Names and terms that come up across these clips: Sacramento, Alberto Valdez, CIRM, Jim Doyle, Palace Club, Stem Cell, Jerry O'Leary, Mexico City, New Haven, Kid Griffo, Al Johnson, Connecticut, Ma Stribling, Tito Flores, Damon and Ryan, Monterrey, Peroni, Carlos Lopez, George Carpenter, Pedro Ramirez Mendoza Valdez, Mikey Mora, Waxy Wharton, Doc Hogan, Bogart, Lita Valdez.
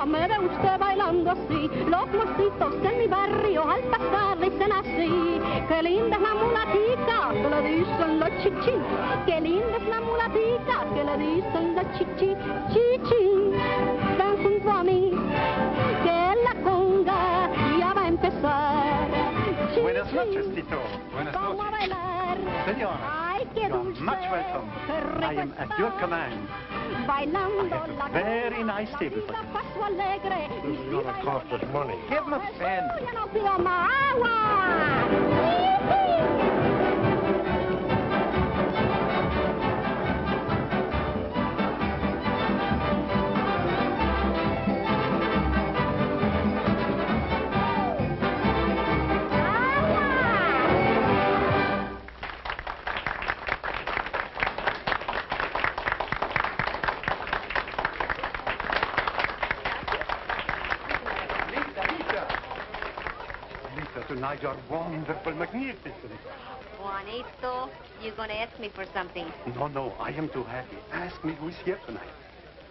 no me ve usted bailando así. Los mocitos de mi barrio al pasar dicen así: qué linda es la mulatita, que le dicen la chichi. Qué linda es la mulatita, que le dicen la chichi. Chichi, ven junto a mí, que la conga ya va a empezar. Chichi, buenas noches, Tito. Buenas noches. Vamos a bailar. Señora. You are much welcome. I am at your command. I have a very nice table for you. This is going to cost us money. Give him a pen. Tonight you're wonderful, magnificent. Juanito, you're going to ask me for something. No, no, I am too happy. Ask me who is here tonight.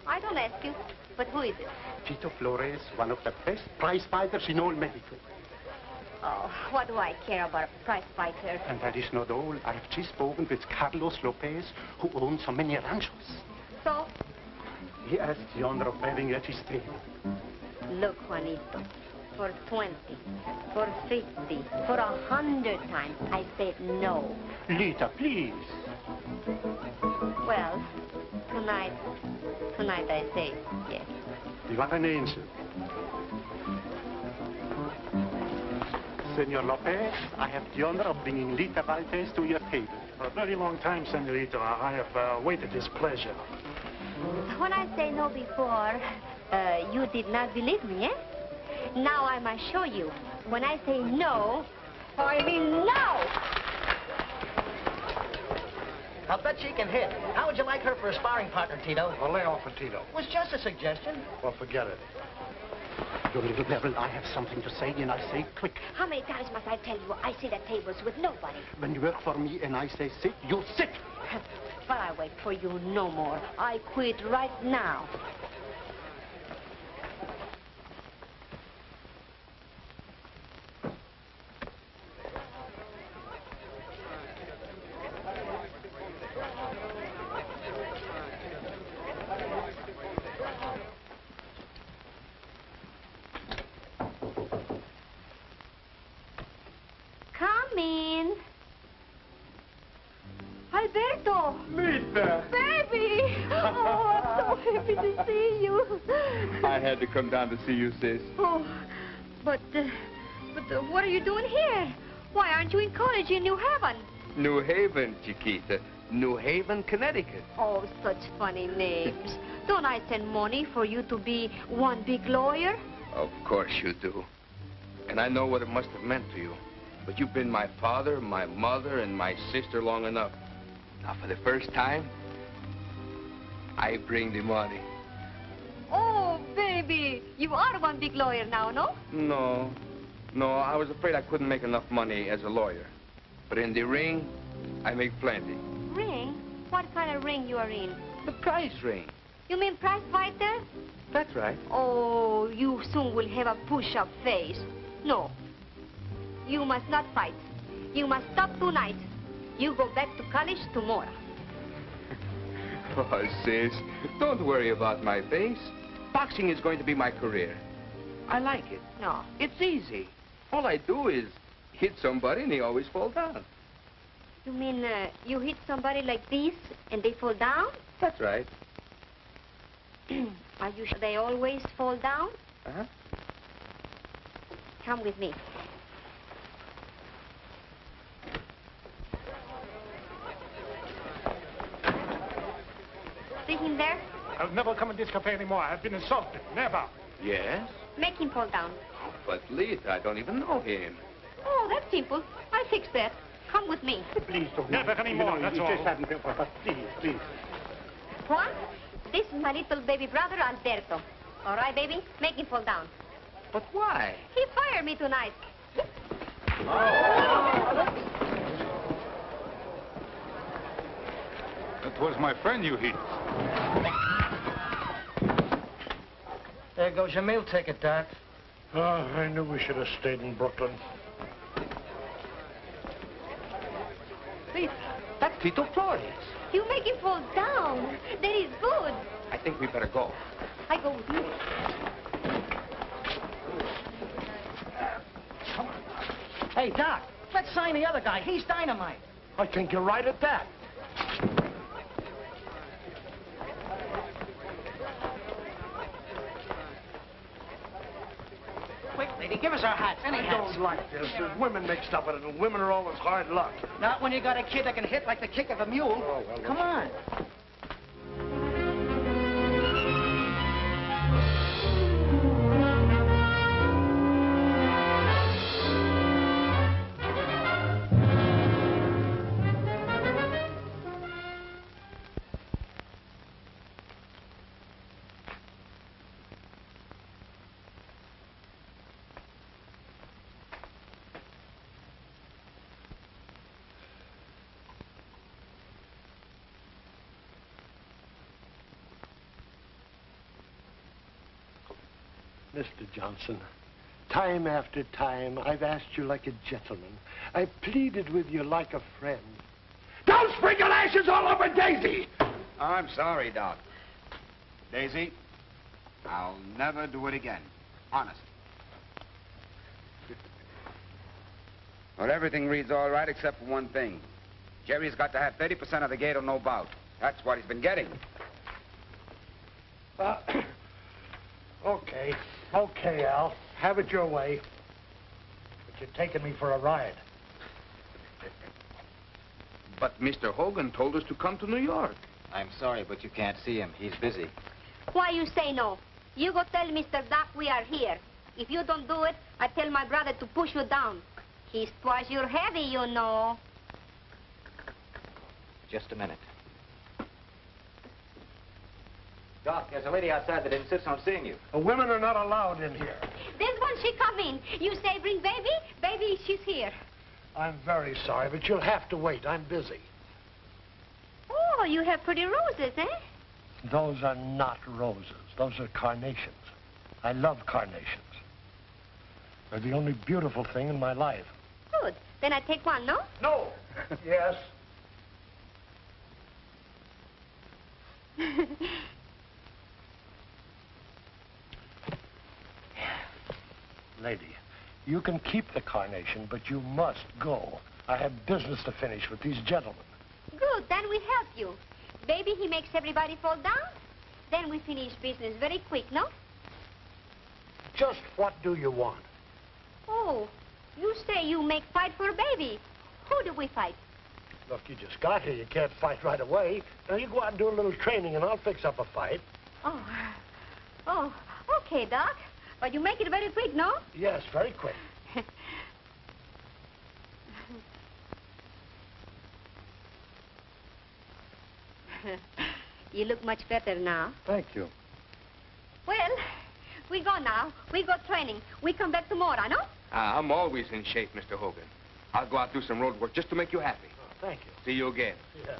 I don't ask you, but who is it? Tito Flores, one of the best prize fighters in all Mexico. Oh, what do I care about a prize fighter? And that is not all. I have just spoken with Carlos Lopez, who owns so many ranchos. So? He asked the honor of having at his table. Look, Juanito. For 20, for 50, for 100 times, I said no. Lita, please. Well, tonight I say yes. You want an answer? Senor Lopez, I have the honor of bringing Lita Valdez to your table. For a very long time, Senorita, I have waited this pleasure. When I say no before, you did not believe me, eh? Now I must show you. When I say no, I mean no! I'll bet she can hit. How would you like her for a sparring partner, Tito? Well, lay off for Tito. It was just a suggestion. Well, forget it. You little devil, I have something to say, and I say quick. How many times must I tell you I sit at tables with nobody? When you work for me and I say sit, you sit! But I wait for you no more. I quit right now. Come down to see you, sis. Oh, but what are you doing here? Why aren't you in college in New Haven? New Haven, Chiquita. New Haven, Connecticut. Oh, such funny names. Don't I send money for you to be one big lawyer? Of course you do. And I know what it must have meant to you. But you've been my father, my mother, and my sister long enough. Now, for the first time, I bring the money. You are one big lawyer now, no? No. No, I was afraid I couldn't make enough money as a lawyer. But in the ring, I make plenty. Ring? What kind of ring you are in? The prize ring. You mean prize fighter? That's right. Oh, you soon will have a push-up face. No. You must not fight. You must stop tonight. You go back to college tomorrow. Oh, sis, don't worry about my face. Boxing is going to be my career. I like it. No. It's easy. All I do is hit somebody and they always fall down. You mean you hit somebody like this and they fall down? That's right. Are you sure they always fall down? Uh-huh. Come with me. See him there? I'll never come in this cafe anymore. I've been insulted. Never. Yes? Make him fall down. Oh, but Lisa, I don't even know him. Oh, that's simple. I fixed that. Come with me. Please don't. Never anymore, that's all. Just haven't been, but please, please. Juan, this is my little baby brother, Alberto. All right, baby? Make him fall down. But why? He fired me tonight. Oh. That was my friend you hit. There goes your meal ticket, Doc. Oh, I knew we should have stayed in Brooklyn. See, that's Tito Flores. You make him fall down. That is good. I think we better go. I go with you. Come on, Doc. Hey, Doc, let's sign the other guy. He's dynamite. I think you're right at that. Give us our hats. Any hats. I don't like this. There's women mixed up in it, and women are always hard luck. Not when you got a kid that can hit like the kick of a mule. Oh, well, come on. Mr. Johnson, time after time, I've asked you like a gentleman. I pleaded with you like a friend. Don't sprinkle ashes all over Daisy! I'm sorry, Doc. Daisy, I'll never do it again. Honest. Well, everything reads all right except for one thing. Jerry's got to have 30% of the gate or no bout. That's what he's been getting. Okay. Okay, Al. Have it your way. But you're taking me for a ride. But Mr. Hogan told us to come to New York. I'm sorry, but you can't see him. He's busy. Why you say no? You go tell Mr. Doc we are here. If you don't do it, I tell my brother to push you down. He's twice you're heavy, you know. Just a minute. Doc, there's a lady outside that insists on seeing you. The women are not allowed in here. This one, she come in. You say bring baby? Baby, she's here. I'm very sorry, but you'll have to wait. I'm busy. Oh, you have pretty roses, eh? Those are not roses. Those are carnations. I love carnations. They're the only beautiful thing in my life. Good. Then I take one, no? No. Yes. Lady, you can keep the carnation, but you must go. I have business to finish with these gentlemen. Good, then we help you. Baby, he makes everybody fall down. Then we finish business very quick, no? Just what do you want? Oh, you say you make fight for baby. Who do we fight? Look, you just got here. You can't fight right away. Now, you go out and do a little training, and I'll fix up a fight. Oh, okay, Doc. But you make it very quick, no? Yes, very quick. You look much better now. Thank you. Well, we go now. We go training. We come back tomorrow, no? I'm always in shape, Mr. Hogan. I'll go out and do some road work just to make you happy. Oh, thank you. See you again. Yeah.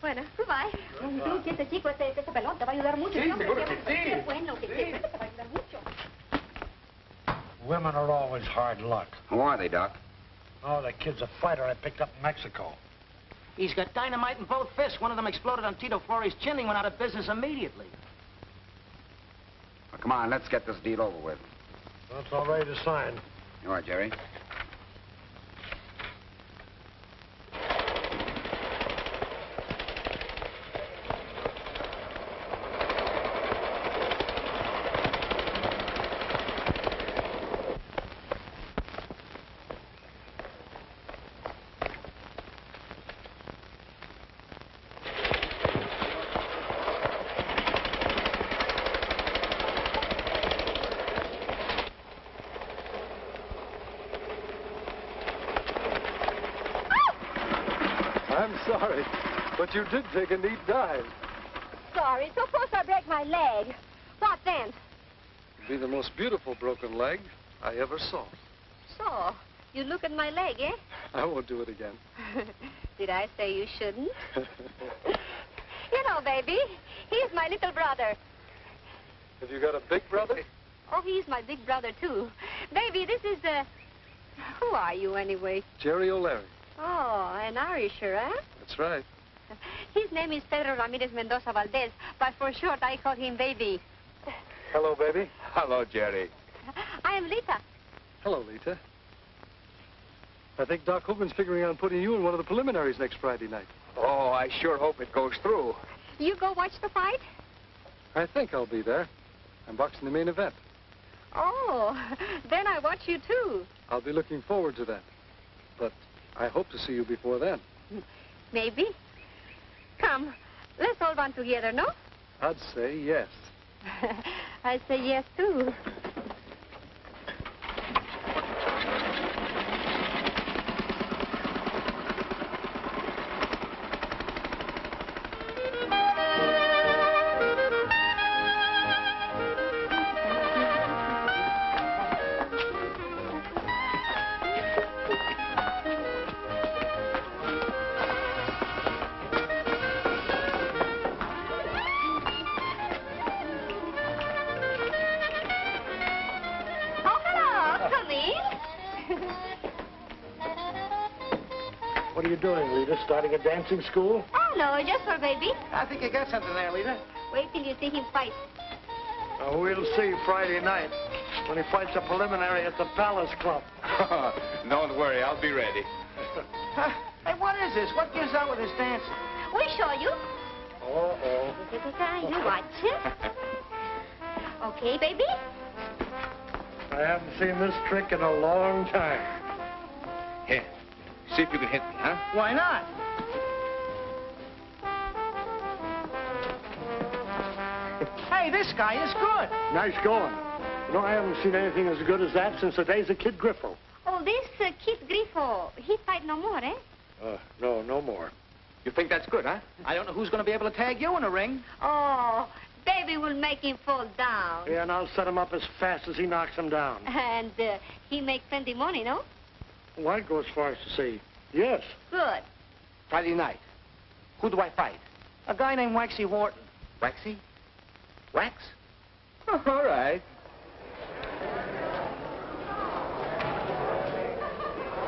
Bueno, goodbye. Tú, este chico, este pelón te va a ayudar mucho. Sí, seguro que sí. Bueno, que siempre te va a ayudar mucho. Women are always hard luck. Who are they, Doc? Oh, the kid's a fighter I picked up in Mexico. He's got dynamite in both fists. One of them exploded on Tito Flores' chin. He went out of business immediately. Well, come on, let's get this deal over with. Well, it's all ready to sign. All right, Jerry. Sorry, but you did take a neat dive. Sorry, suppose I break my leg. What then? It'd be the most beautiful broken leg I ever saw. So, you look at my leg, eh? I won't do it again. Did I say you shouldn't? You know, baby, he's my little brother. Have you got a big brother? Oh, he's my big brother, too. Baby, this is the... Who are you, anyway? Jerry O'Leary. Oh, an Irisher, eh? That's right. His name is Pedro Ramirez Mendoza Valdez, but for short, I call him Baby. Hello, Baby. Hello, Jerry. I am Lita. Hello, Lita. I think Doc Hogan's figuring on putting you in one of the preliminaries next Friday night. Oh, I sure hope it goes through. You go watch the fight? I think I'll be there. I'm boxing the main event. Oh, then I watch you, too. I'll be looking forward to that. But I hope to see you before then. Maybe. Come, let's all run together, no? I'd say yes. I say yes, too. Starting a dancing school? Oh, no, just for Baby. I think you got something there, Lita. Wait till you see him fight. We'll see Friday night when he fights a preliminary at the Palace Club. Don't worry, I'll be ready. Hey, what is this? What gives out with this dancing? We'll show you. Uh-oh. You watch it. Okay, Baby? I haven't seen this trick in a long time. Here. See if you can hit me, huh? Why not? Hey, this guy is good. Nice going. You know, I haven't seen anything as good as that since the days of Kid Griffo. Oh, this Kid Griffo, he fight no more, eh? No more. You think that's good, huh? I don't know who's going to be able to tag you in a ring. Oh, Baby will make him fall down. Yeah, and I'll set him up as fast as he knocks him down. And he make plenty money, no? Well, I'd go as far as to say yes. Good. Friday night. Who do I fight? A guy named Waxy Wharton. Waxy? Wax? Oh, all right.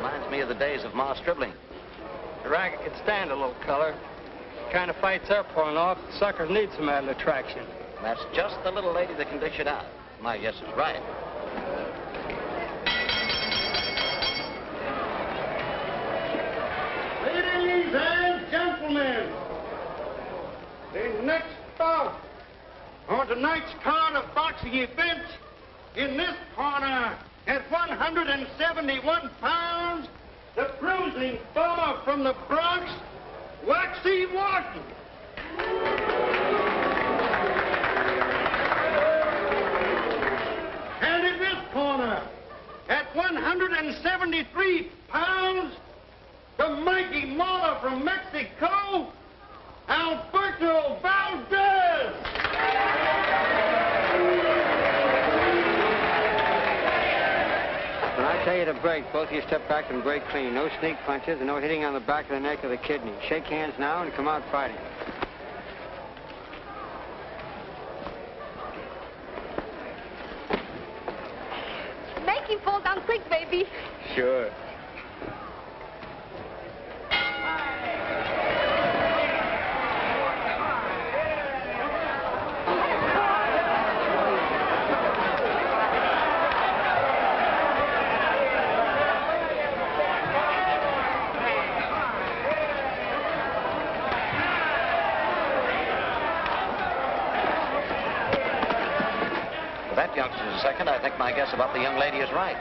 Reminds me of the days of Ma Stribling. The racket could stand a little color. The kind of fights they're pulling off, the suckers need some added attraction. And that's just the little lady that can dish it out. My guess is right. Ladies and gentlemen, the next bout on tonight's card of boxing events in this corner at 171 pounds, the bruising bomber from the Bronx, Waxy Wharton. And in this corner at 173 pounds, the Mikey Mora from Mexico, Alberto Valdez. When I tell you to break, both of you step back and break clean. No sneak punches and no hitting on the back of the neck or the kidney. Shake hands now and come out fighting. Make him fall down quick, Baby. Sure. Second, I think my guess about the young lady is right.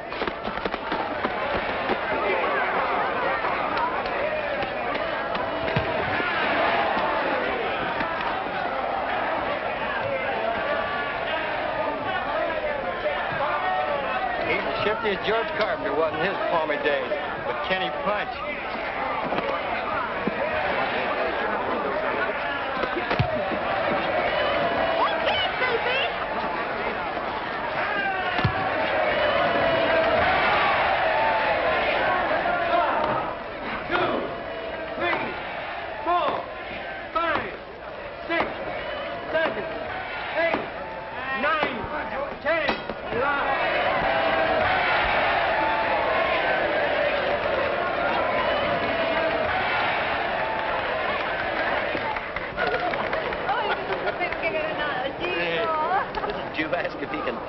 He's as shifty as George Carpenter was in his palmy days, but can he punch? Nine.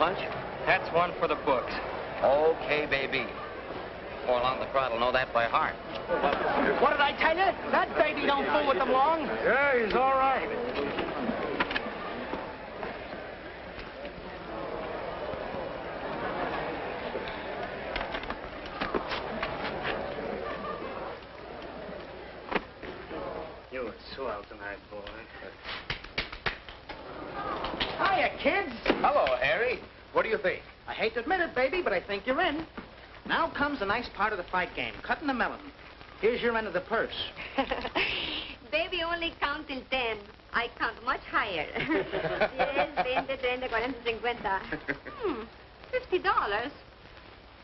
punch? That's one for the books. Okay, baby. Fall on the throttle, know that by heart. What did I tell you? That baby don't fool with them long. Yeah, he's all right. You were swell tonight, boy. Hiya, kids. Hello, Harry. What do you think? I hate to admit it, baby, but I think you're in. Now comes the nice part of the fight game, cutting the melon. Here's your end of the purse. Baby, only count till 10. I count much higher. Yes, 20, 30, 40, 50. $50?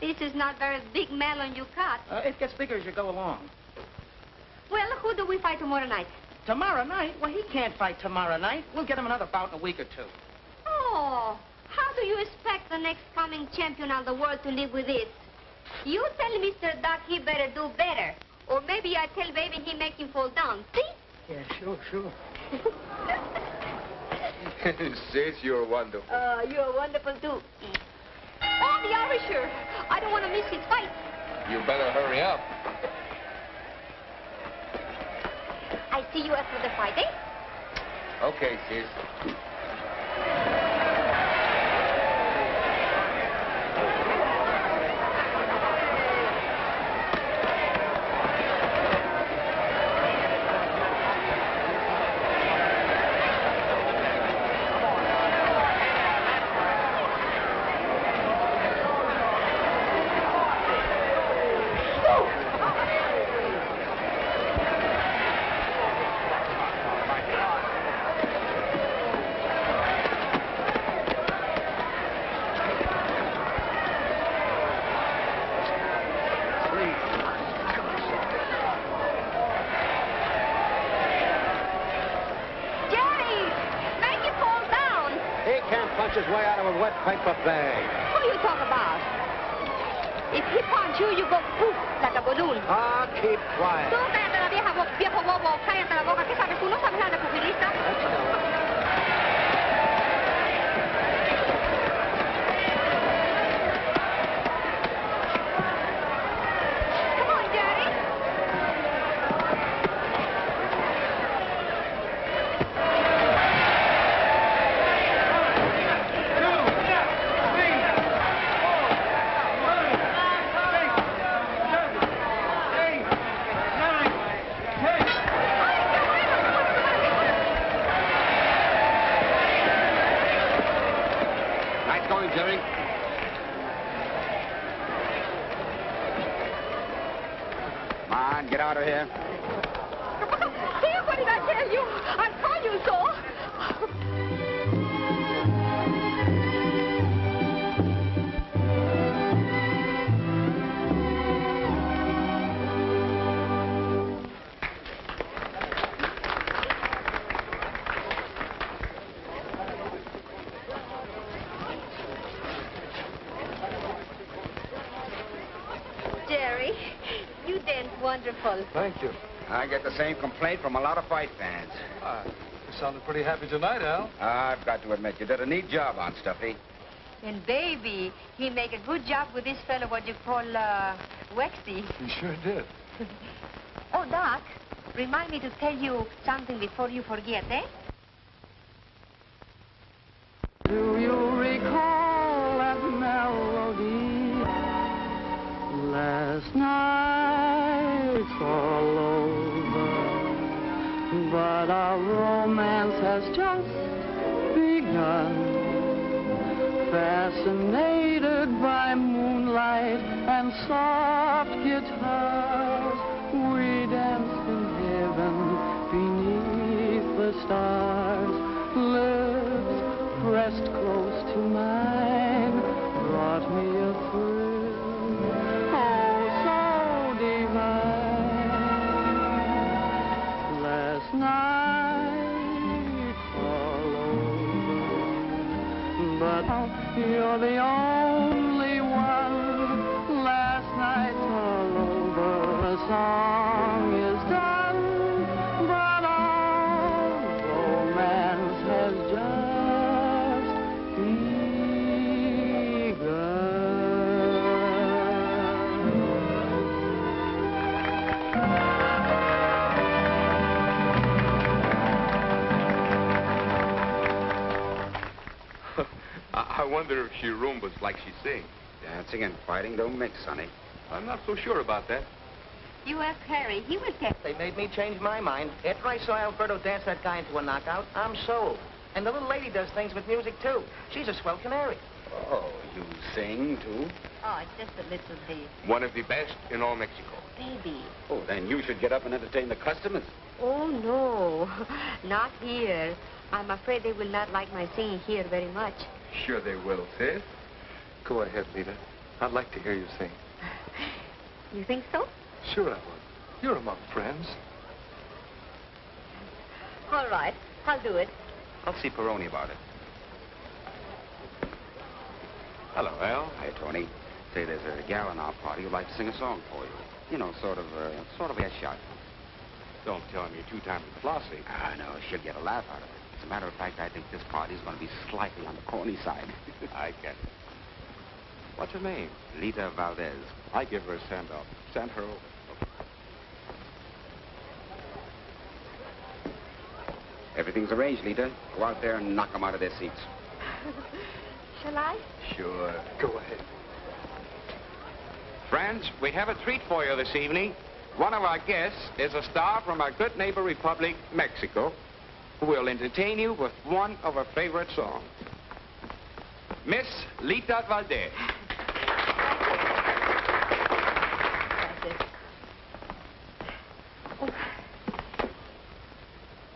This is not very big melon you cut. It gets bigger as you go along. Well, who do we fight tomorrow night? Tomorrow night? Well, he can't fight tomorrow night. We'll get him another bout in a week or two. Oh, how do you expect the next coming champion of the world to live with this? You tell Mr. Doc he better do better. Or maybe I tell baby he make him fall down, see? Yeah, sure. Says you're wonderful. You're wonderful, too. Oh, the Irisher. I don't want to miss his fight. You better hurry up. I see you after the fight, eh? Okay, sis. Thank you. I get the same complaint from a lot of fight fans. You sounded pretty happy tonight, Al. I've got to admit, you did a neat job on Stuffy. And baby, he made a good job with this fellow, what you call, Waxy. He sure did. Oh, Doc, remind me to tell you something before you forget, eh? Do you recall that melody last night? All over, but our romance has just begun. Fascinated by moonlight and soft guitars, we danced in heaven beneath the stars. Lips pressed close to mine brought me a thrill, oh so divine. Night all over, but you're the only one. Last night's all over, the song is done, but all romance has just begun. I wonder if she rumbles like she sings. Dancing and fighting don't mix, honey. I'm not so sure about that. You ask Harry. He would tell. They made me change my mind. After I saw Alberto dance that guy into a knockout, I'm sold. And the little lady does things with music, too. She's a swell canary. Oh, you sing, too? Oh, it's just a little bit. One of the best in all Mexico. Baby. Oh, then you should get up and entertain the customers. Oh, no. Not here. I'm afraid they will not like my singing here very much. Sure they will, sis. Go ahead, Lita. I'd like to hear you sing. You think so? Sure I would. You're among friends. All right. I'll do it. I'll see Peroni about it. Hello, Al. Hi, Tony. Say, there's a gal in our party who'd like to sing a song for you. You know, sort of a shot. Don't tell him you're two-time Flossie. I know. She'll get a laugh out of it. As a matter of fact, I think this party's going to be slightly on the corny side. I get it. What's her name? Lita Valdez. I give her a send-off. Send her over. Everything's arranged, Lita. Go out there and knock them out of their seats. Shall I? Sure. Go ahead. Friends, we have a treat for you this evening. One of our guests is a star from our good neighbor republic, Mexico, who will entertain you with one of her favorite songs. Miss Lita Valdez.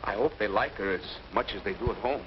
I hope they like her as much as they do at home.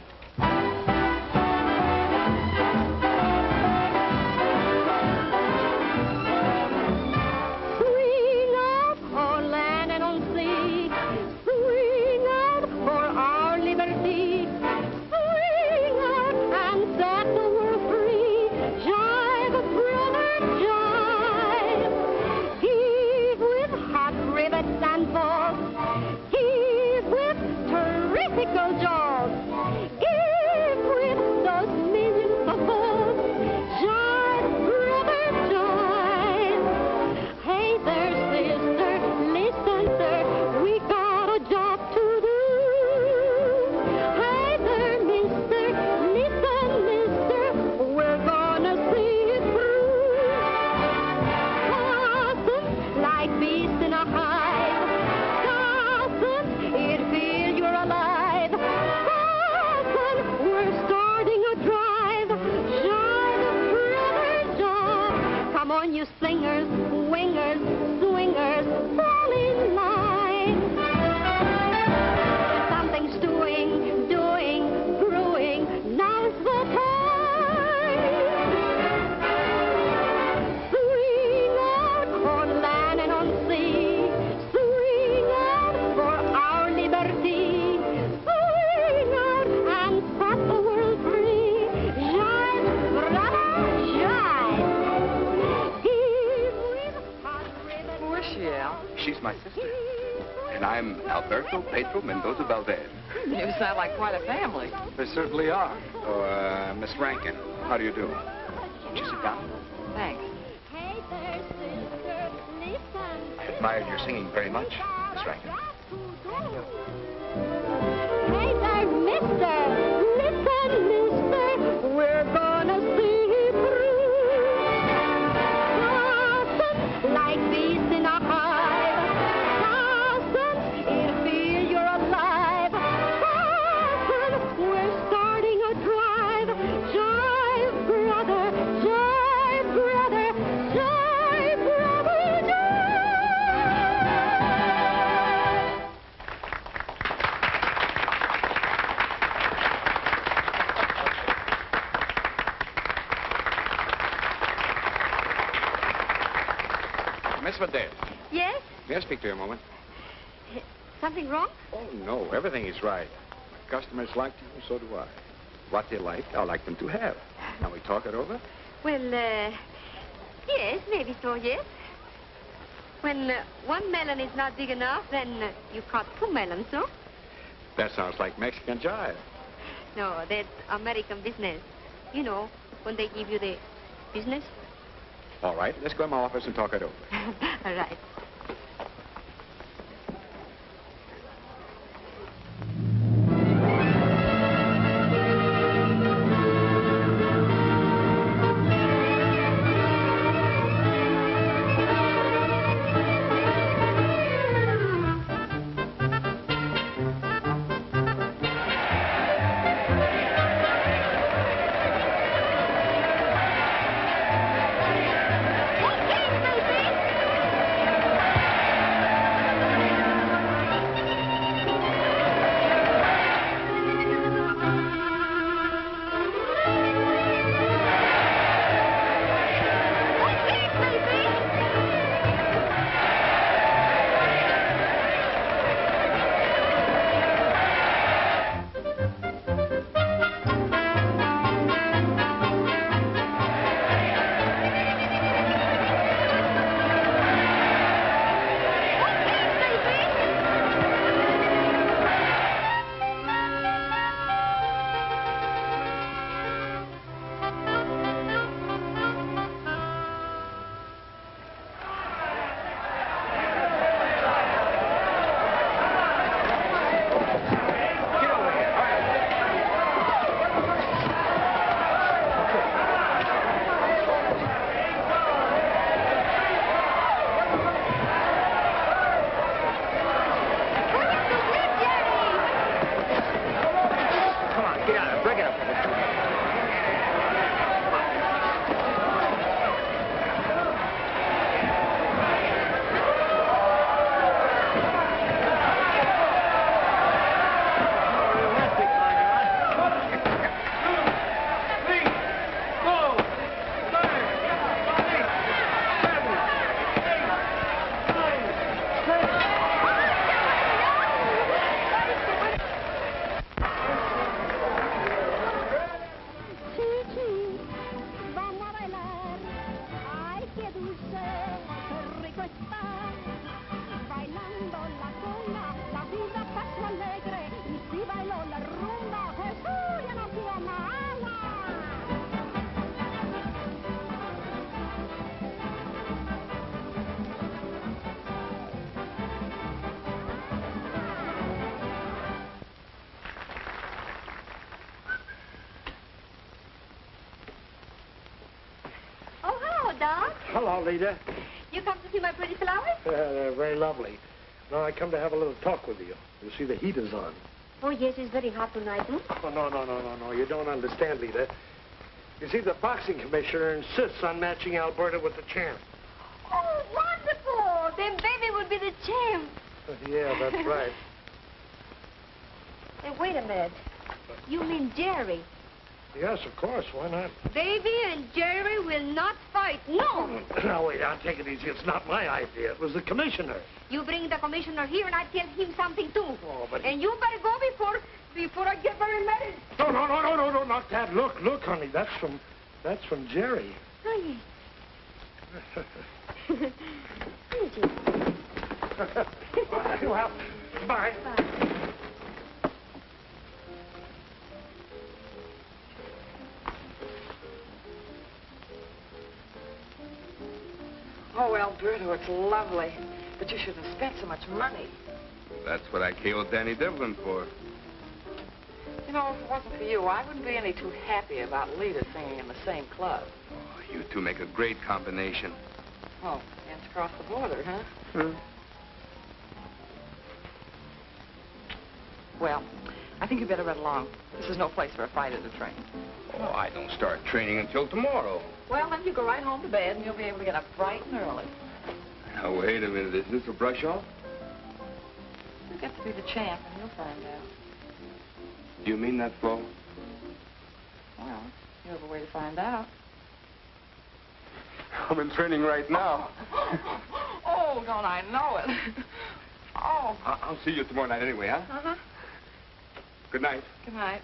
Pedro Mendoza Valdez. You sound like quite a family. They certainly are. Oh, Miss Rankin, how do you do? Won't you sit down? Thanks. I admired your singing very much, Miss Rankin. Thank you. Hey there, mister. Listen, mister. We're gonna see you through. Like bees in a hive. Valdez. Yes? May I speak to you a moment? Something wrong? Oh, no. Everything is right. My customers like you, so do I. What they like, I like them to have. Now we talk it over? Well, yes, maybe so, yes. When one melon is not big enough, then you cut two melons, no? That sounds like Mexican jive. No, that's American business. You know, when they give you the business. All right, let's go in my office and talk it over. All right. Pick it up. Hello, Lita. You come to see my pretty flowers? They're very lovely. No, I come to have a little talk with you. You see, the heat is on. Oh, yes, it's very hot tonight, hmm? Oh, no. You don't understand, Lita. You see, the boxing commissioner insists on matching Alberto with the champ. Oh, wonderful! Then baby would be the champ. Yeah, that's right. Hey, wait a minute. You mean Jerry? Yes, of course. Why not? Baby and Jerry will not fight. No! Now, wait. I'll take it easy. It's not my idea. It was the commissioner. You bring the commissioner here and I tell him something, too. Oh, but... And you better go before I get very mad. No, not that. Look, honey. That's from Jerry. Oh, yes. Thank you. Well, bye. Bye. Oh, Alberto, it's lovely. But you shouldn't have spent so much money. That's what I came with Danny Devlin for. You know, if it wasn't for you, I wouldn't be any too happy about Lita singing in the same club. Oh, you two make a great combination. Oh, and it's across the border, huh? Well, I think you better run along. This is no place for a fight at the train. Oh, I don't start training until tomorrow. Well, then you go right home to bed, and you'll be able to get up bright and early. Now, wait a minute. Is this a brush-off? You get to be the champ, and you'll find out. Do you mean that, Flo? Well, you have a way to find out. I'm in training right now. Oh, don't I know it. Oh. I'll see you tomorrow night anyway, huh? Uh-huh. Good night. Good night.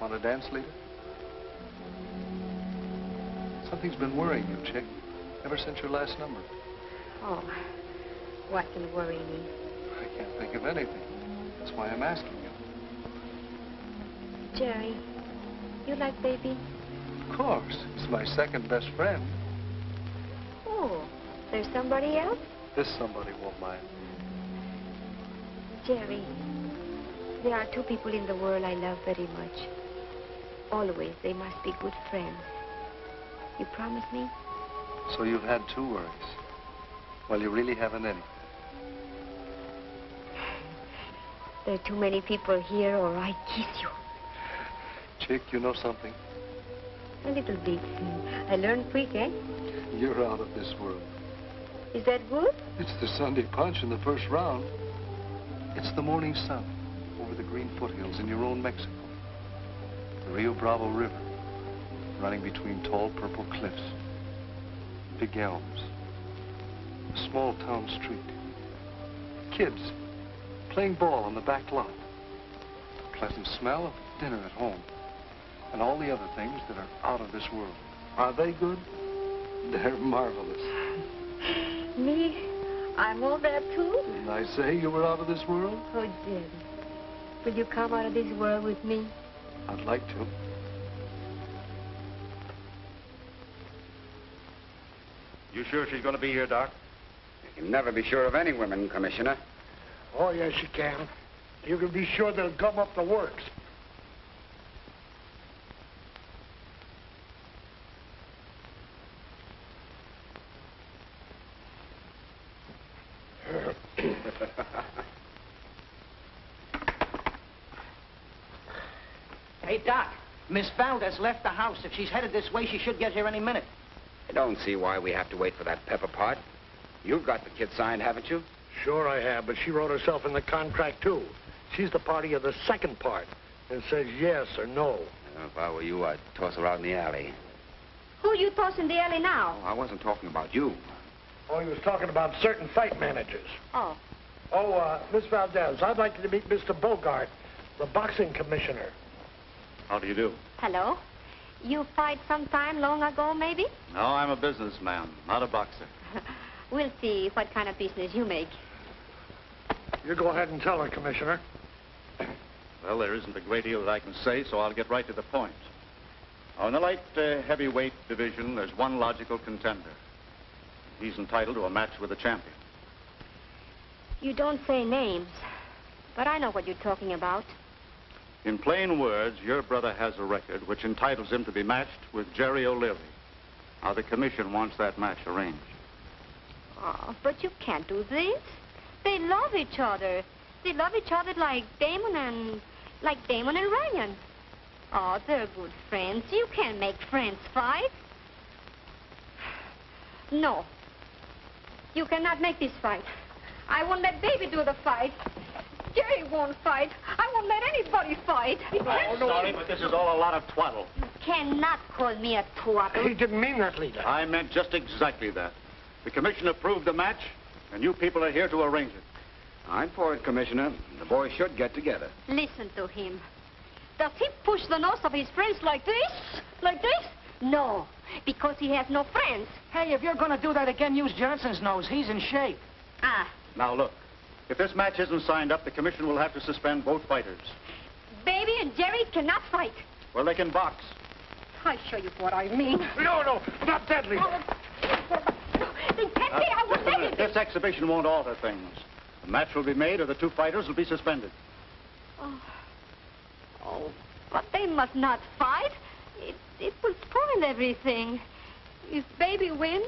Want to dance, Lita? Something's been worrying you, chick, ever since your last number. Oh, what can worry me? I can't think of anything. That's why I'm asking you. Jerry, you like baby? Of course. He's my second best friend. Oh, there's somebody else? This somebody won't mind. Jerry, there are two people in the world I love very much. Always, they must be good friends. You promise me? So you've had two worries. Well, you really haven't any. There are too many people here, or I kiss you. Chick, you know something? A little bit. I learned quick, eh? You're out of this world. Is that good? It's the Sunday punch in the first round. It's the morning sun over the green foothills in your own Mexico. The Rio Bravo River, running between tall purple cliffs, big elms, a small town street, kids playing ball on the back lot, pleasant smell of dinner at home, and all the other things that are out of this world. Are they good? They're marvelous. Me? I'm all that too? Didn't I say you were out of this world? Oh, Jerry, will you come out of this world with me? I'd like to. You sure she's going to be here, Doc? You can never be sure of any women, Commissioner. Oh, yes, you can. You can be sure they'll gum up the works. Hey, Doc, Miss Valdez left the house. If she's headed this way, she should get here any minute. I don't see why we have to wait for that Pepper part. You've got the kid signed, haven't you? Sure I have, but she wrote herself in the contract, too. She's the party of the second part and says yes or no. If I were you, I'd toss her out in the alley. Who are you tossing in the alley now? Oh, I wasn't talking about you. Oh, he was talking about certain fight managers. Oh. Oh, Miss Valdez, I'd like you to meet Mr. Bogart, the boxing commissioner. How do you do? Hello. You fight sometime long ago, maybe? No, I'm a businessman, not a boxer. We'll see what kind of business you make. You go ahead and tell her, Commissioner. Well, there isn't a great deal that I can say, so I'll get right to the point. On the light heavyweight division, there's one logical contender. He's entitled to a match with a champion. You don't say names, but I know what you're talking about. In plain words, your brother has a record which entitles him to be matched with Jerry O'Leary. Now, the commission wants that match arranged. Oh, but you can't do this. They love each other. They love each other like Damon and Ryan. Oh, they're good friends. You can't make friends fight. No. You cannot make this fight. I won't let Baby do the fight. Jerry won't fight. I won't let anybody fight. Oh, no, sorry, but this is all a lot of twaddle. You cannot call me a twaddle. He didn't mean that, Lita. I meant just exactly that. The commission approved the match, and you people are here to arrange it. I'm for it, Commissioner. The boys should get together. Listen to him. Does he push the nose of his friends like this? Like this? No, because he has no friends. Hey, if you're going to do that again, use Johnson's nose. He's in shape. Ah. Now, look. If this match isn't signed up, the commission will have to suspend both fighters. Baby and Jerry cannot fight. Well, they can box. I'll show you what I mean. No, no, not deadly. This exhibition won't alter things. The match will be made or the two fighters will be suspended. Oh, oh, but they must not fight. It will spoil everything. If Baby wins,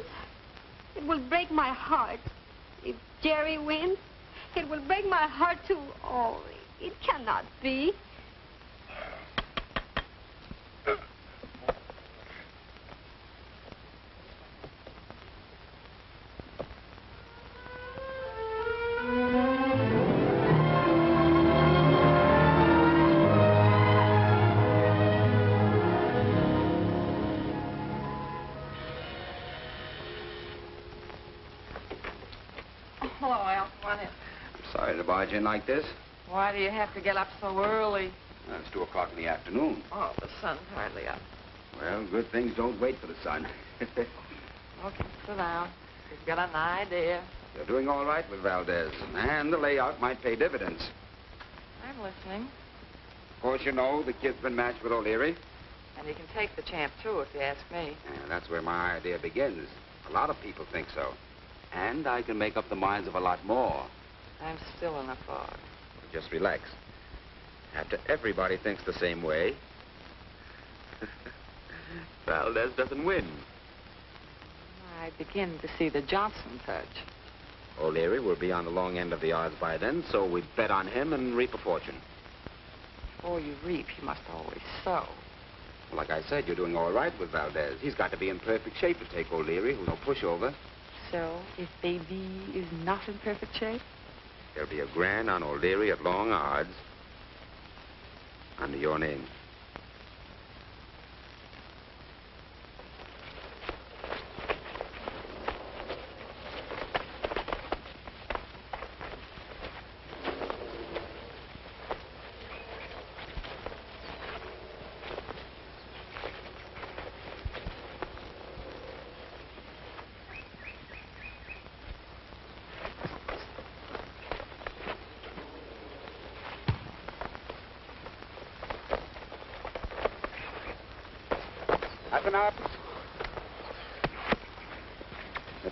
it will break my heart. If Jerry wins, it will break my heart too. Oh, it cannot be. Like this? Why do you have to get up so early? Well, it's 2 o'clock in the afternoon. Oh, the sun's hardly up. Well, good things don't wait for the sun. Okay, sit down. You've got an idea. You're doing all right with Valdez, and the layout might pay dividends. I'm listening. Of course, you know the kid's been matched with O'Leary. And he can take the champ, too, if you ask me. And that's where my idea begins. A lot of people think so. And I can make up the minds of a lot more. I'm still in a fog. Just relax. After everybody thinks the same way, Valdez doesn't win. I begin to see the Johnson touch. O'Leary will be on the long end of the odds by then, so we bet on him and reap a fortune. Before you reap, you must always sow. Well, like I said, you're doing all right with Valdez. He's got to be in perfect shape to take O'Leary, who's no pushover. So, if Baby is not in perfect shape? There'll be a grand on O'Leary at long odds under your name.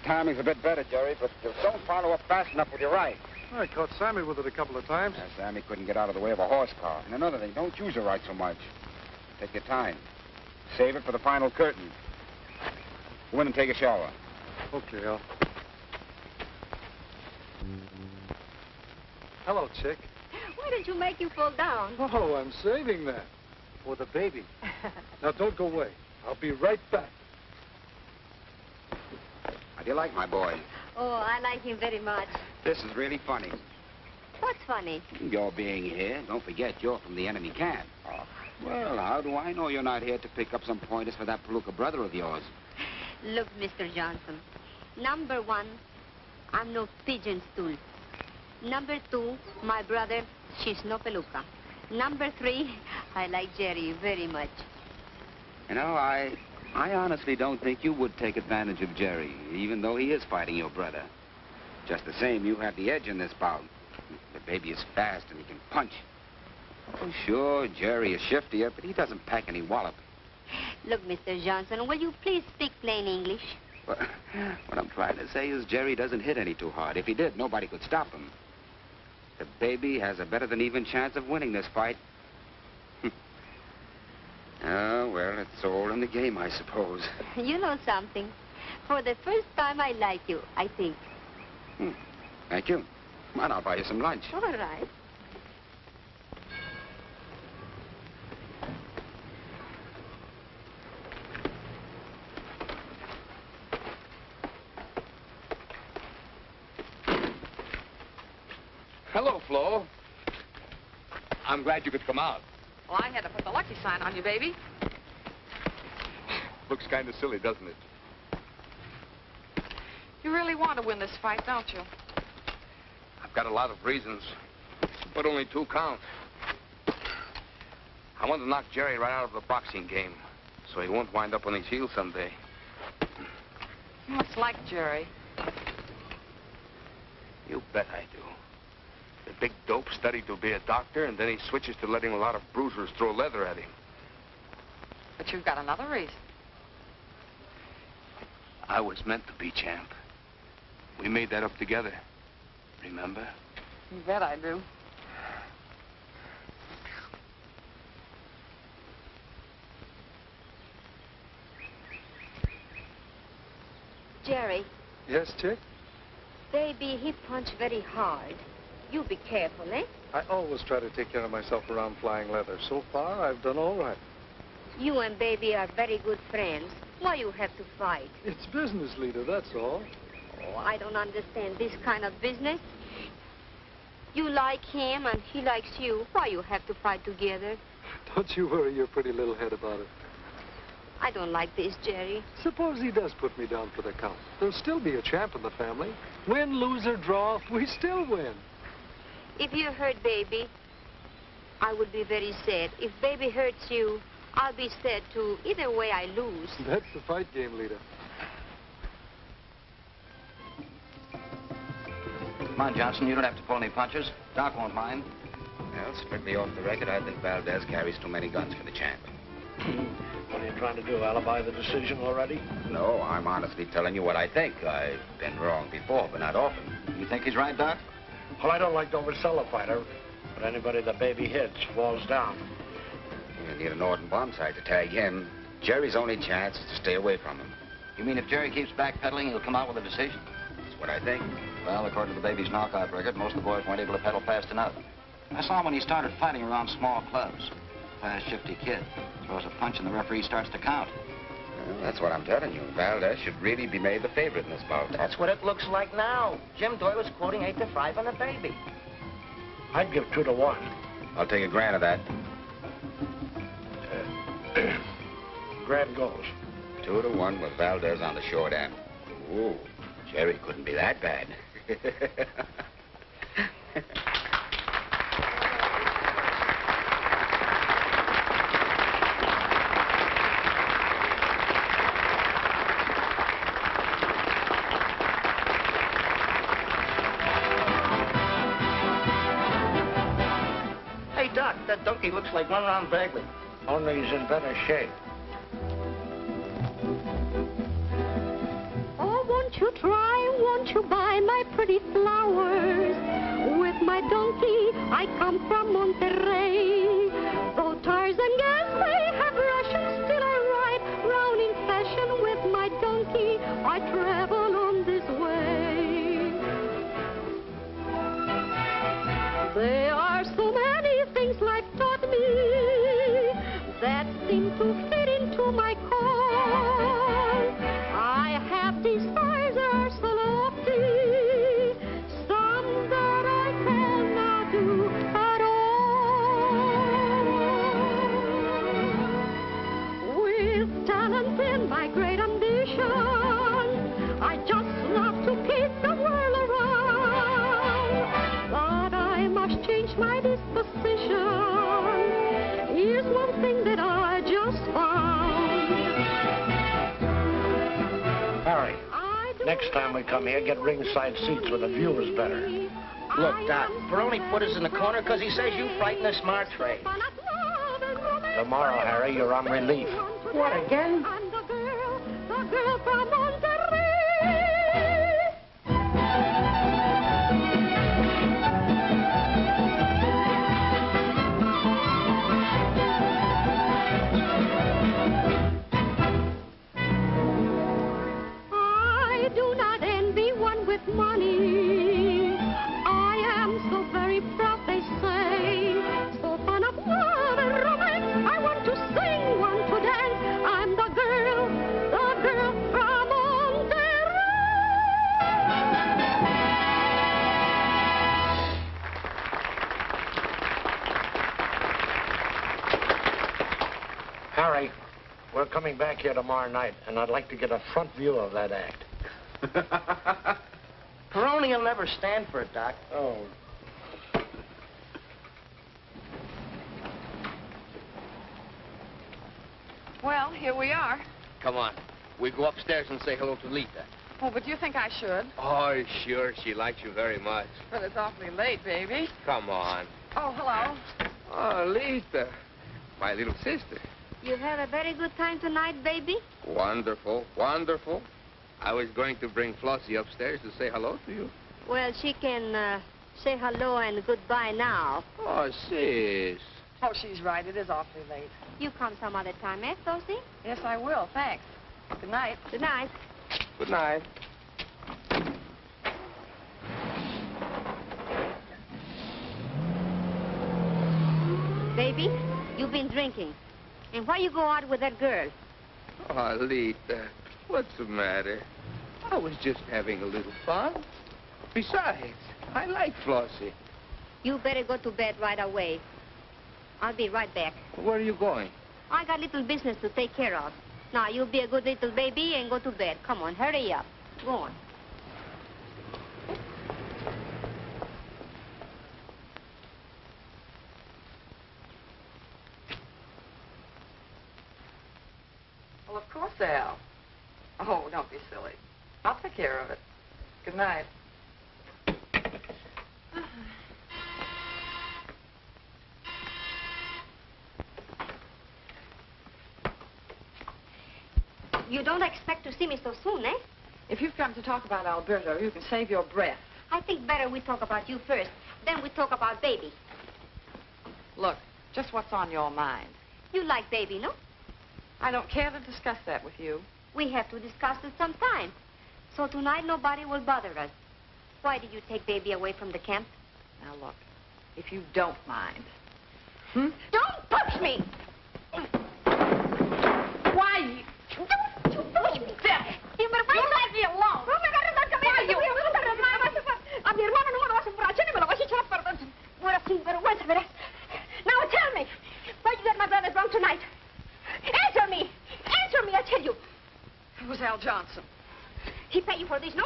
Timing's a bit better, Jerry, but you don't follow up fast enough with your right. I caught Sammy with it a couple of times. Yeah, Sammy couldn't get out of the way of a horse car. And another thing, don't use your right so much. Take your time. Save it for the final curtain. Go in and take a shower. Okay, Al. Hello, chick. Why did you make you fall down? Oh, I'm saving that. for the baby. Now, don't go away. I'll be right back. How do you like my boy? Oh, I like him very much. This is really funny. What's funny? Your being here. Don't forget, you're from the enemy camp. Oh. Well, how do I know you're not here to pick up some pointers for that palooka brother of yours? Look, Mr. Johnson. Number one, I'm no pigeon stool. Number two, my brother, she's no palooka. Number three, I like Jerry very much. You know, I honestly don't think you would take advantage of Jerry, even though he is fighting your brother. Just the same, you have the edge in this bout. The baby is fast and he can punch. Oh, sure, Jerry is shiftier, but he doesn't pack any wallop. Look, Mr. Johnson, will you please speak plain English? Well, what I'm trying to say is Jerry doesn't hit any too hard. If he did, nobody could stop him. The baby has a better than even chance of winning this fight. Oh, well, it's all in the game, I suppose. You know something. For the first time, I like you, I think. Thank you. Come on, I'll buy you some lunch. All right. Hello, Flo. I'm glad you could come out. Well, I had to put the lucky sign on you, baby. Looks kind of silly, doesn't it? You really want to win this fight, don't you? I've got a lot of reasons, but only two count. I want to knock Jerry right out of the boxing game, so he won't wind up on his heels someday. You must like Jerry. You bet I do. The big dope studied to be a doctor, and then he switches to letting a lot of bruisers throw leather at him. But you've got another reason. I was meant to be champ. We made that up together. Remember? You bet I do. Jerry. Yes, Chick? Baby, he punched very hard. You be careful, eh? I always try to take care of myself around flying leather. So far, I've done all right. You and Baby are very good friends. Why you have to fight? It's business, Lita, that's all. Oh, I don't understand this kind of business. You like him and he likes you. Why you have to fight together? Don't you worry your pretty little head about it. I don't like this, Jerry. Suppose he does put me down for the count. There'll still be a champ in the family. Win, lose, or draw, we still win. If you hurt Baby, I would be very sad. If Baby hurts you, I'll be sad too. Either way, I lose. That's the fight game, Lita. Come on, Johnson, you don't have to pull any punches. Doc won't mind. Well, strictly off the record, I think Valdez carries too many guns for the champ. What are you trying to do, alibi the decision already? No, I'm honestly telling you what I think. I've been wrong before, but not often. You think he's right, Doc? Well, I don't like to oversell a fighter, but anybody the baby hits falls down. You need an Orton bombsight to tag him. Jerry's only chance is to stay away from him. You mean if Jerry keeps backpedaling, he'll come out with a decision? That's what I think. Well, according to the baby's knockout record, most of the boys weren't able to pedal fast enough. I saw him when he started fighting around small clubs. Fast, shifty kid. Throws a punch and the referee starts to count. Well, that's what I'm telling you. Valdez should really be made the favorite in this bout. That's what it looks like now. Jim Doyle is quoting 8-5 on the baby. I'd give 2-1. I'll take $1,000 of that. Grand goes. 2-1 with Valdez on the short end. Ooh, Jerry couldn't be that bad. He looks like one round Bagley, only he's in better shape. Oh, won't you try, won't you buy my pretty flowers? With my donkey, I come from Monterrey. Though tars and gas may have rations, still I ride round in fashion. With my donkey, I travel on this way. There are so many things life taught me. great ambition. I just love to kick the world around. But I must change my disposition. Here's one thing that I just found. Harry, next time we come here, get ringside seats where the view is better. Look, Doc, Peroni put us in the corner because he says you frighten the smart trade. Tomorrow, Harry, you're on relief. What, again? I'm the girl from Monterrey. I do not envy one with money. I am so very proud, they say. So fun of love and romance. I want to sing, want to dance. I'm the girl, from Monterrey. Harry, we're coming back here tomorrow night, and I'd like to get a front view of that act. Peroni will never stand for it, Doc. Oh. Well, here we are. Come on. We go upstairs and say hello to Lita. Oh, but you think I should? Oh, sure. She likes you very much. But it's awfully late, baby. Come on. Oh, hello. Oh, Lita. My little sister. You had a very good time tonight, baby? Wonderful. Wonderful. I was going to bring Flossie upstairs to say hello to you. Well, she can say hello and goodbye now. Oh, sis. Oh, she's right. It is awfully late. You come some other time, eh, Flossie? Yes, I will. Thanks. Good night. Good night. Good night. Baby, you've been drinking. And why you go out with that girl? Oh, Lita. What's the matter? I was just having a little fun. Besides, I like Flossie. You better go to bed right away. I'll be right back. Where are you going? I got little business to take care of. Now, you be a good little baby and go to bed. Come on, hurry up. Go on. Well, of course, Al. Oh, don't be silly. I'll take care of it. Good night. You don't expect to see me so soon, eh? If you've come to talk about Alberto, you can save your breath. I think better we talk about you first, then we talk about Baby. Look, just what's on your mind? You like Baby, no? I don't care to discuss that with you. We have to discuss it sometime. So tonight, nobody will bother us. Why did you take Baby away from the camp? Now, look, if you don't mind. Hmm? Don't push me! Why? Don't you push me! You let me alone! Why you? Now, tell me, why you got my brothers wrong tonight? Answer me! Answer me, I tell you! It was Al Johnson. He paid you for this, no?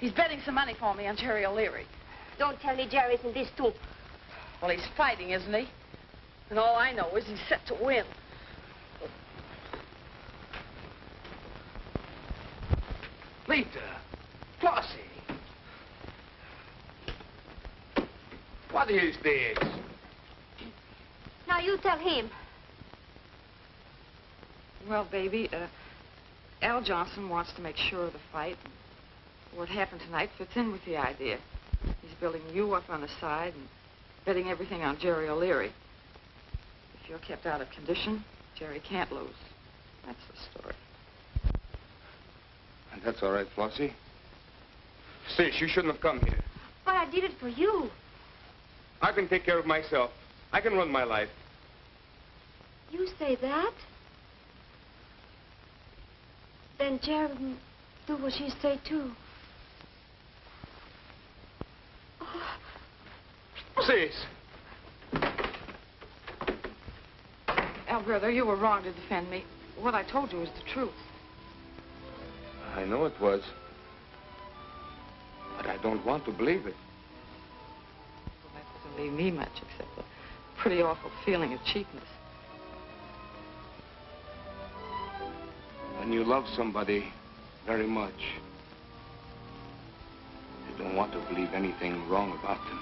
He's betting some money for me on Jerry O'Leary. Don't tell me Jerry's in this, too. Well, he's fighting, isn't he? And all I know is he's set to win. Lita! Flossie! What is this? Now, you tell him. Well, Baby, Al Johnson wants to make sure of the fight. What happened tonight fits in with the idea. He's building you up on the side and betting everything on Jerry O'Leary. If you're kept out of condition, Jerry can't lose. That's the story. And that's all right, Flossie. Sis, you shouldn't have come here. But I did it for you. I can take care of myself. I can run my life. You say that? Then Jerry will do what she say, too. Oh. Sis. Alberto, you were wrong to defend me. What I told you is the truth. I know it was, but I don't want to believe it. Well, that doesn't leave me much except a pretty awful feeling of cheapness. When you love somebody very much, you don't want to believe anything wrong about them.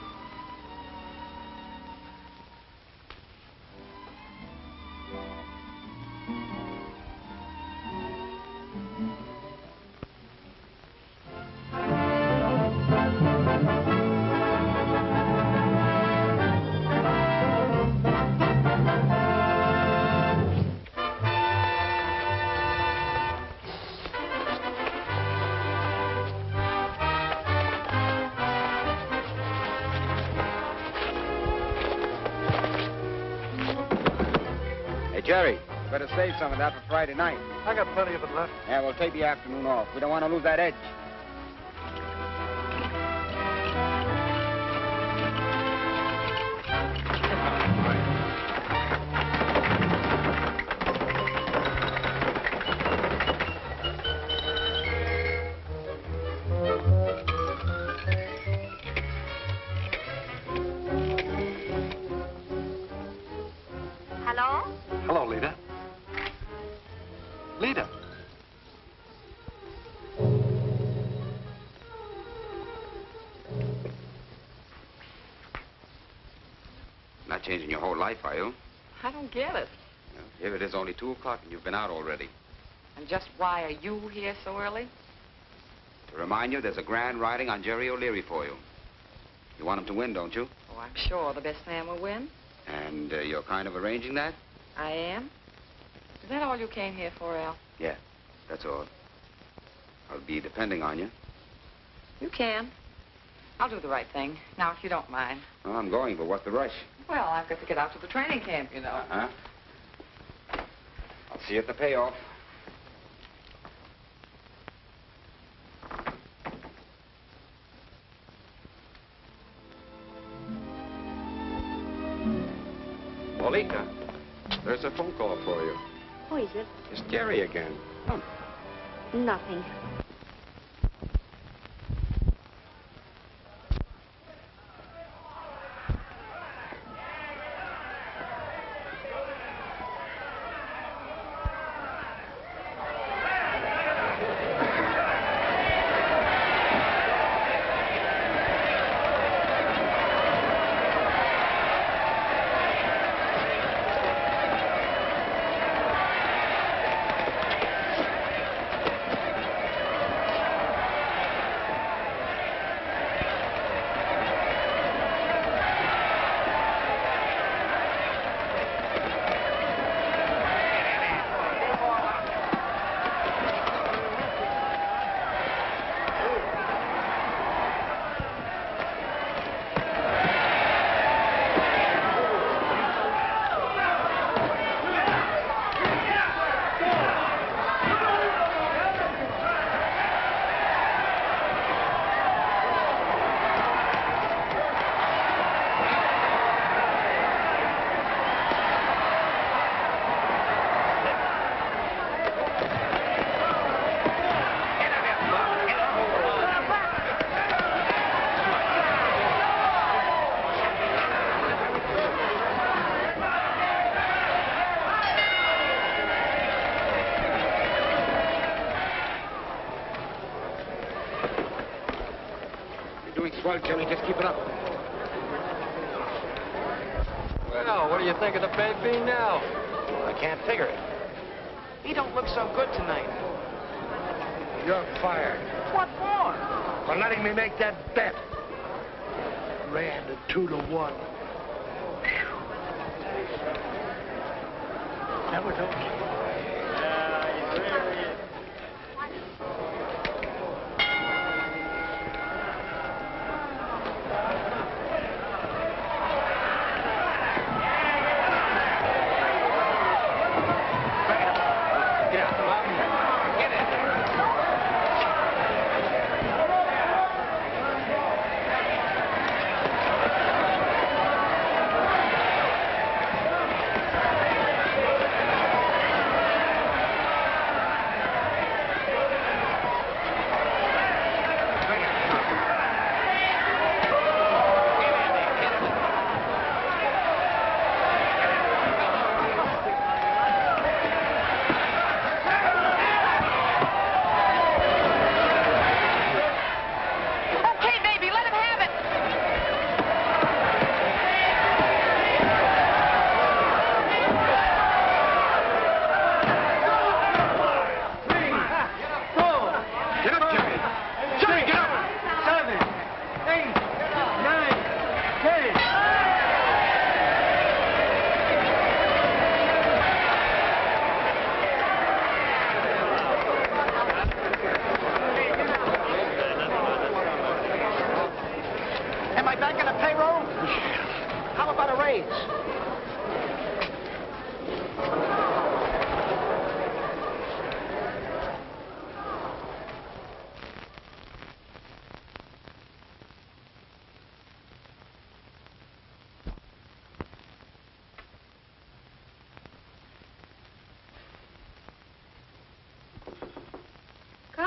Jerry, better save some of that for Friday night. I got plenty of it left. Yeah, we'll take the afternoon off. We don't want to lose that edge. Changing your whole life, are you? I don't get it. Well, here it is only 2 o'clock and you've been out already. And just why are you here so early? To remind you, there's a grand riding on Jerry O'Leary for you. You want him to win, don't you? Oh, I'm sure the best man will win. And you're kind of arranging that? I am. Is that all you came here for, Al? Yeah, that's all. I'll be depending on you. You can. I'll do the right thing. Now, if you don't mind. Well, I'm going, but what's the rush? Well, I've got to get out to the training camp, you know. Uh-huh. I'll see you at the payoff. Lolita, there's a phone call for you. Who is it? It's Jerry again. Come. Nothing. Well, Jerry, just keep it up. Well, what do you think of the baby now? I can't figure it. He don't look so good tonight. You're fired. What for? For letting me make that bet. Ran to 2-1. That was okay.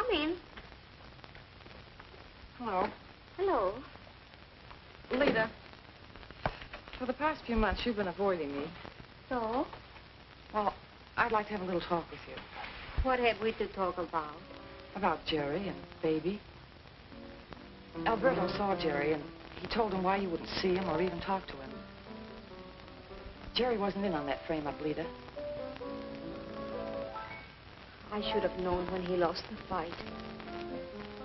Come in. Hello. Hello. Lita, for the past few months, you've been avoiding me. So? Well, I'd like to have a little talk with you. What have we to talk about? About Jerry and Baby. Alberto saw Jerry, and he told him why you wouldn't see him or even talk to him. Jerry wasn't in on that frame-up, Lita. I should have known when he lost the fight.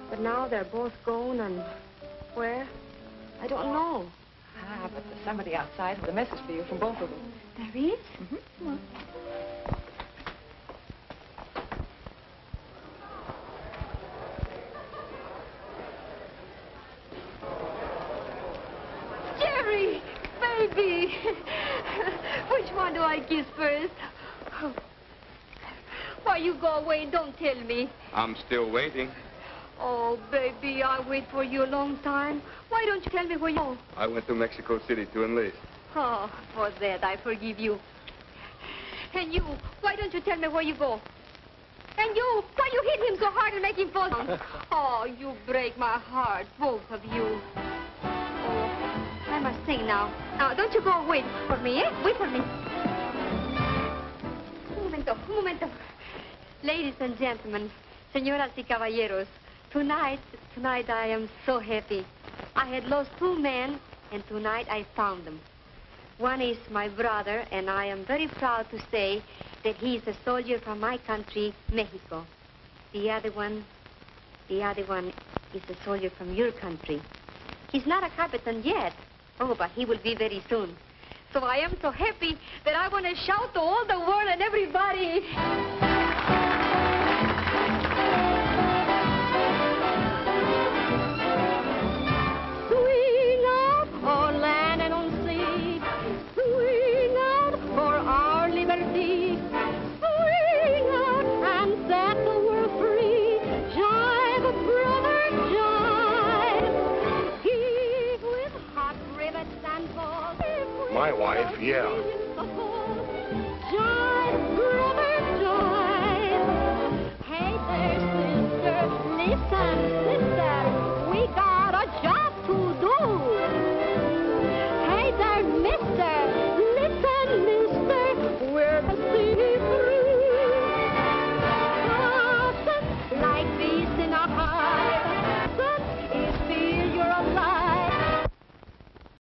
But now they're both gone, and where? I don't know. Ah, but there's somebody outside with a message for you from both of them. There is? Mm-hmm. Come on. Jerry! Baby! Which one do I kiss first? Oh. Why, you go away and don't tell me. I'm still waiting. Oh, baby, I wait for you a long time. Why don't you tell me where you are? I went to Mexico City to enlist. Oh, for that, I forgive you. And you, why don't you tell me where you go? And you, why you hit him so hard and make him fall down? Oh, you break my heart, both of you. Oh, I must sing now. Now, don't you go. Wait for me, eh? Wait for me. Un momento, un momento. Ladies and gentlemen, señoras y caballeros, Tonight I am so happy. I had lost two men, and tonight I found them. One is my brother, and I am very proud to say that he is a soldier from my country, Mexico. The other one is a soldier from your country. He's not a captain yet. Oh, but he will be very soon. So I am so happy that I want to shout to all the world and everybody. My wife, yeah.